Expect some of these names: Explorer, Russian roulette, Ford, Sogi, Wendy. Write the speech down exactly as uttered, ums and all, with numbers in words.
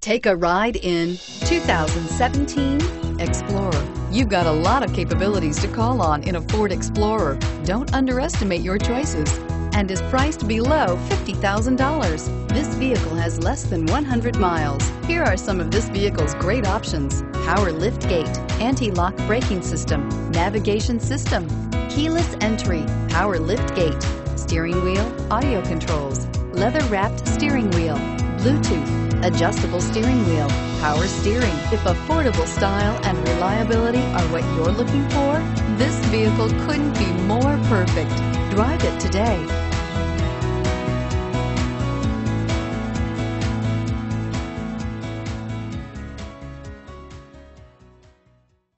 Take a ride in twenty seventeen Explorer. You've got a lot of capabilities to call on in a Ford Explorer. Don't underestimate your choices, and is priced below fifty thousand dollars. This vehicle has less than one hundred miles. Here are some of this vehicle's great options: power lift gate, anti-lock braking system, navigation system, keyless entry, power lift gate, steering wheel audio controls, leather-wrapped steering wheel, Bluetooth, adjustable steering wheel, power steering. If affordable style and reliability are what you're looking for, this vehicle couldn't be more perfect. Drive it today.